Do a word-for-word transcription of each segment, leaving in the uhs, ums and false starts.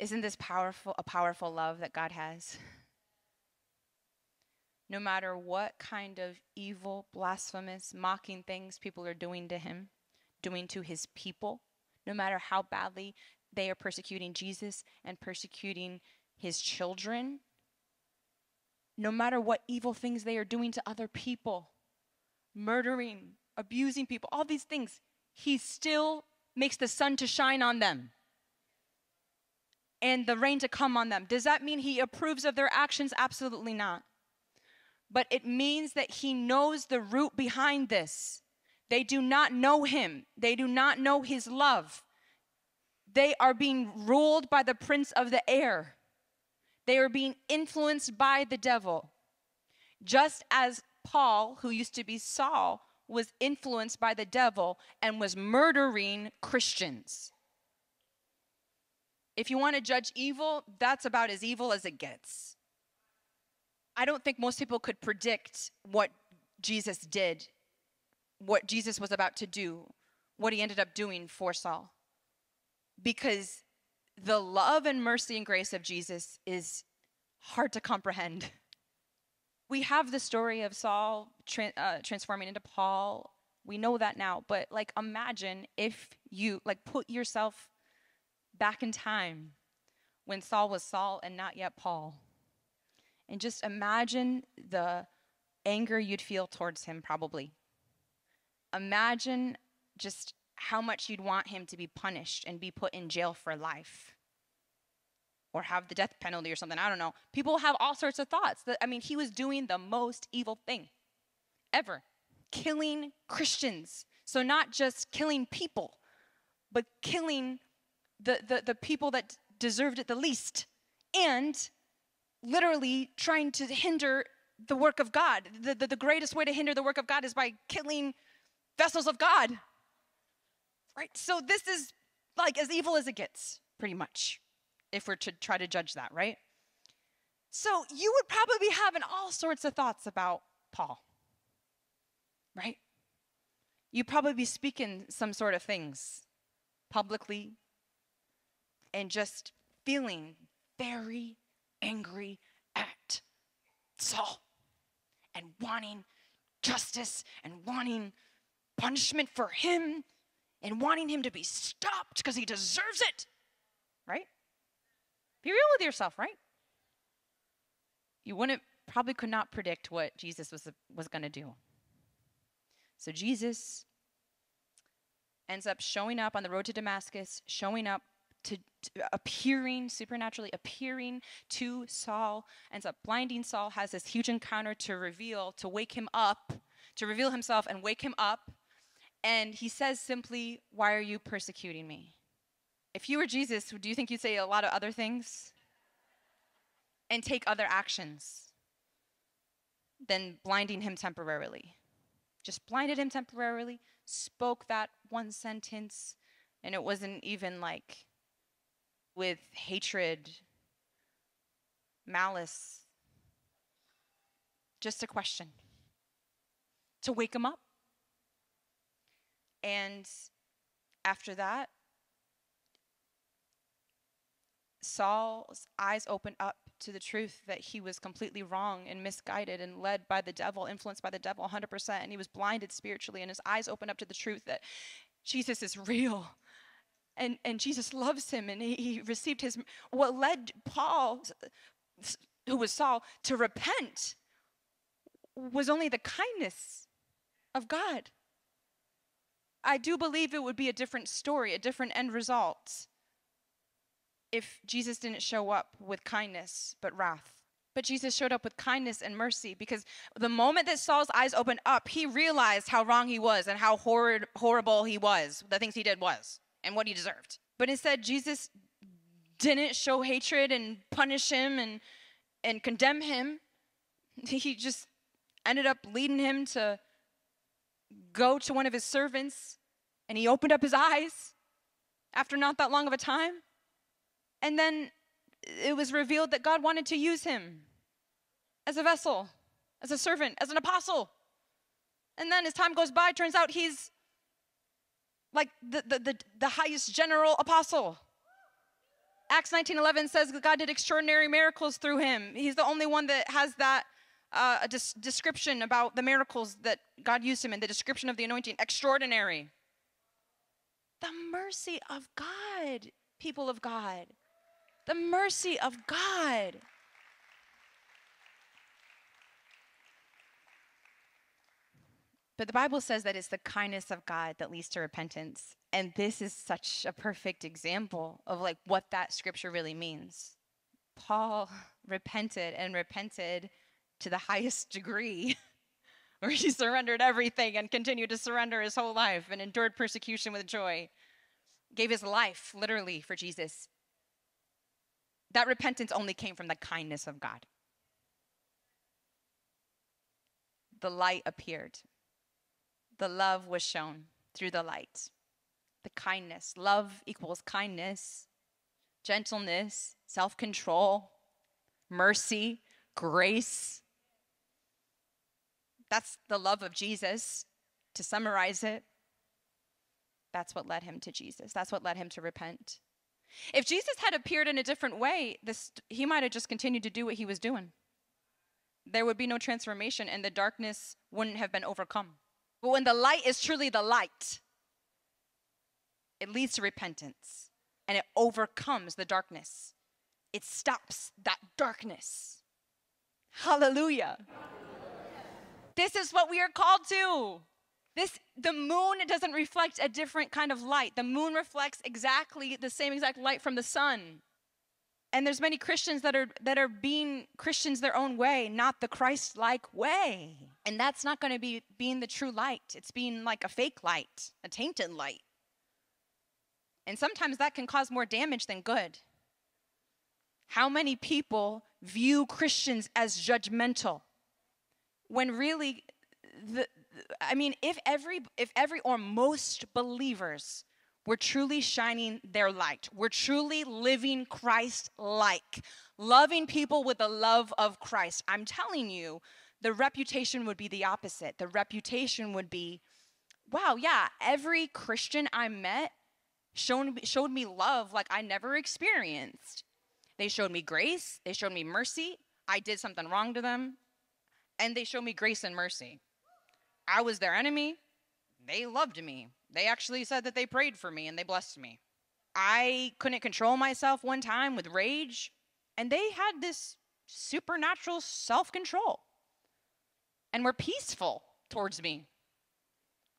Isn't this powerful, a powerful love that God has? No matter what kind of evil, blasphemous, mocking things people are doing to him, doing to his people, no matter how badly they are persecuting Jesus and persecuting his children, no matter what evil things they are doing to other people, murdering, abusing people, all these things, he still makes the sun to shine on them and the rain to come on them. Does that mean he approves of their actions? Absolutely not. But it means that he knows the root behind this. They do not know him. They do not know his love. They are being ruled by the prince of the air. They are being influenced by the devil. Just as Paul, who used to be Saul, was influenced by the devil and was murdering Christians. If you want to judge evil, that's about as evil as it gets. I don't think most people could predict what Jesus did, what Jesus was about to do, what he ended up doing for Saul. Because the love and mercy and grace of Jesus is hard to comprehend. We have the story of Saul tra- uh, transforming into Paul. We know that now, but like imagine if you like put yourself back in time when Saul was Saul and not yet Paul. And just imagine the anger you'd feel towards him probably. Imagine just how much you'd want him to be punished and be put in jail for life or have the death penalty or something. I don't know. People have all sorts of thoughts. I mean, he was doing the most evil thing ever, killing Christians. So not just killing people, but killing the, the, the people that deserved it the least and literally trying to hinder the work of God. The, the, the greatest way to hinder the work of God is by killing vessels of God. Right, so this is like as evil as it gets, pretty much, if we're to try to judge that, right? So you would probably be having all sorts of thoughts about Paul, right? You'd probably be speaking some sort of things publicly and just feeling very angry at Saul and wanting justice and wanting punishment for him and wanting him to be stopped because he deserves it, right? Be real with yourself, right? You wouldn't, probably could not predict what Jesus was, was going to do. So Jesus ends up showing up on the road to Damascus, showing up to, to appearing, supernaturally appearing to Saul, ends up blinding Saul, has this huge encounter to reveal, to wake him up, to reveal himself and wake him up. And he says simply, why are you persecuting me? If you were Jesus, do you think you'd say a lot of other things and take other actions than blinding him temporarily? Just blinded him temporarily, spoke that one sentence, and it wasn't even like with hatred, malice, just a question to wake him up. And after that, Saul's eyes opened up to the truth that he was completely wrong and misguided and led by the devil, influenced by the devil one hundred percent. And he was blinded spiritually, and his eyes opened up to the truth that Jesus is real and, and Jesus loves him. And he, he received his, what led Paul, who was Saul, to repent was only the kindness of God. I do believe it would be a different story, a different end result if Jesus didn't show up with kindness but wrath. But Jesus showed up with kindness and mercy, because the moment that Saul's eyes opened up, he realized how wrong he was and how horrid, horrible he was, the things he did was, and what he deserved. But instead, Jesus didn't show hatred and punish him and, and condemn him. He just ended up leading him to go to one of his servants, and he opened up his eyes after not that long of a time. And then it was revealed that God wanted to use him as a vessel, as a servant, as an apostle. And then as time goes by, turns out he's like the, the, the, the highest general apostle Acts nineteen eleven says that God did extraordinary miracles through him. He's the only one that has that uh, description about the miracles that God used him in, the description of the anointing, extraordinary. The mercy of God, people of God. The mercy of God. But the Bible says that it's the kindness of God that leads to repentance. And this is such a perfect example of like what that scripture really means. Paul repented and repented to the highest degree where he surrendered everything and continued to surrender his whole life and endured persecution with joy. Gave his life literally for Jesus. That repentance only came from the kindness of God. The light appeared. The love was shown through the light, the kindness. Love equals kindness, gentleness, self-control, mercy, grace. That's the love of Jesus. To summarize it, that's what led him to Jesus. That's what led him to repent. If Jesus had appeared in a different way, this, he might have just continued to do what he was doing. There would be no transformation, and the darkness wouldn't have been overcome. But when the light is truly the light, it leads to repentance and it overcomes the darkness. It stops that darkness. Hallelujah. Hallelujah. This is what we are called to. This, the moon doesn't reflect a different kind of light. The moon reflects exactly the same exact light from the sun. And there's many Christians that are, that are being Christians their own way, not the Christ-like way. And that's not going to be being the true light. It's being like a fake light, a tainted light. And sometimes that can cause more damage than good. How many people view Christians as judgmental? When really, the, I mean, if every, if every or most believers we're truly shining their light. We're truly living Christ-like, loving people with the love of Christ. I'm telling you, the reputation would be the opposite. The reputation would be, wow, yeah, every Christian I met showed, showed me love like I never experienced. They showed me grace. They showed me mercy. I did something wrong to them. And they showed me grace and mercy. I was their enemy. They loved me. They actually said that they prayed for me and they blessed me. I couldn't control myself one time with rage, and they had this supernatural self-control and were peaceful towards me.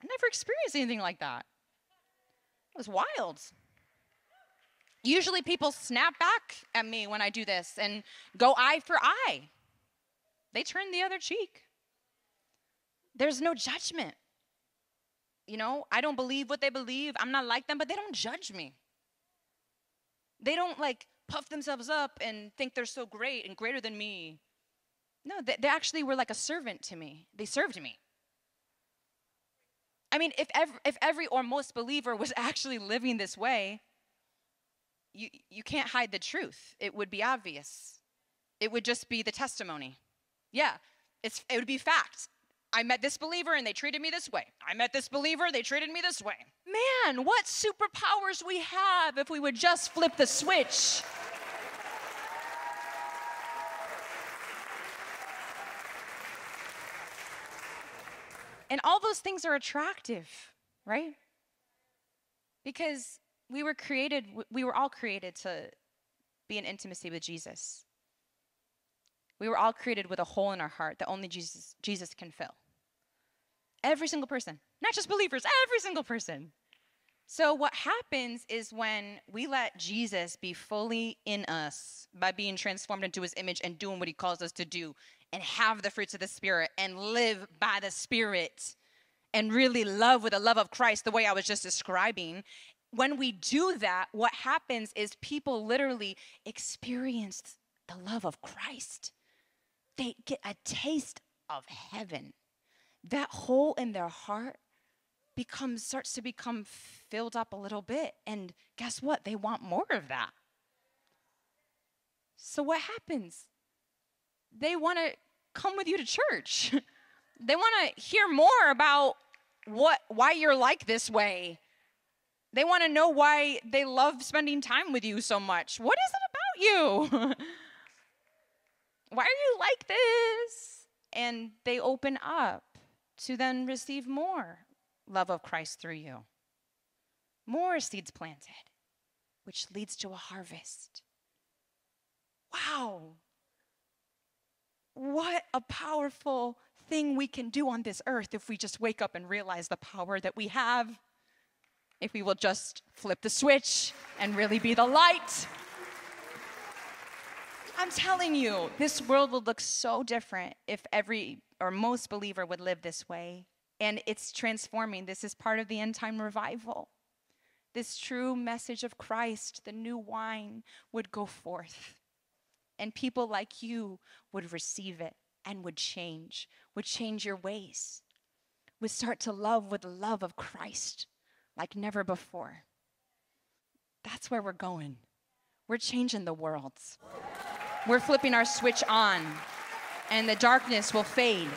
I never experienced anything like that. It was wild. Usually people snap back at me when I do this and go eye for eye. They turn the other cheek. There's no judgment. You know, I don't believe what they believe. I'm not like them, but they don't judge me. They don't, like, puff themselves up and think they're so great and greater than me. No, they, they actually were like a servant to me. They served me. I mean, if every, if every or most believer was actually living this way, you, you can't hide the truth. It would be obvious. It would just be the testimony. Yeah, it's, it would be fact. I met this believer and they treated me this way. I met this believer, they treated me this way. Man, what superpowers we have if we would just flip the switch. And all those things are attractive, right? Because we were created, we were all created to be in intimacy with Jesus. We were all created with a hole in our heart that only Jesus, Jesus can fill. Every single person, not just believers, every single person. So what happens is when we let Jesus be fully in us by being transformed into his image and doing what he calls us to do and have the fruits of the Spirit and live by the Spirit and really love with the love of Christ the way I was just describing. When we do that, what happens is people literally experience the love of Christ. They get a taste of heaven. That hole in their heart becomes, starts to become filled up a little bit. And guess what? They want more of that. So what happens? They want to come with you to church. They want to hear more about what, why you're like this way. They want to know why they love spending time with you so much. What is it about you? Why are you like this? And they open up to then receive more love of Christ through you. More seeds planted, which leads to a harvest. Wow. What a powerful thing we can do on this earth if we just wake up and realize the power that we have. If we will just flip the switch and really be the light. I'm telling you, this world would look so different if every or most believer would live this way. And it's transforming. This is part of the end time revival. This true message of Christ, the new wine, would go forth. And people like you would receive it and would change, would change your ways, would start to love with the love of Christ like never before. That's where we're going. We're changing the world. We're flipping our switch on, and the darkness will fade.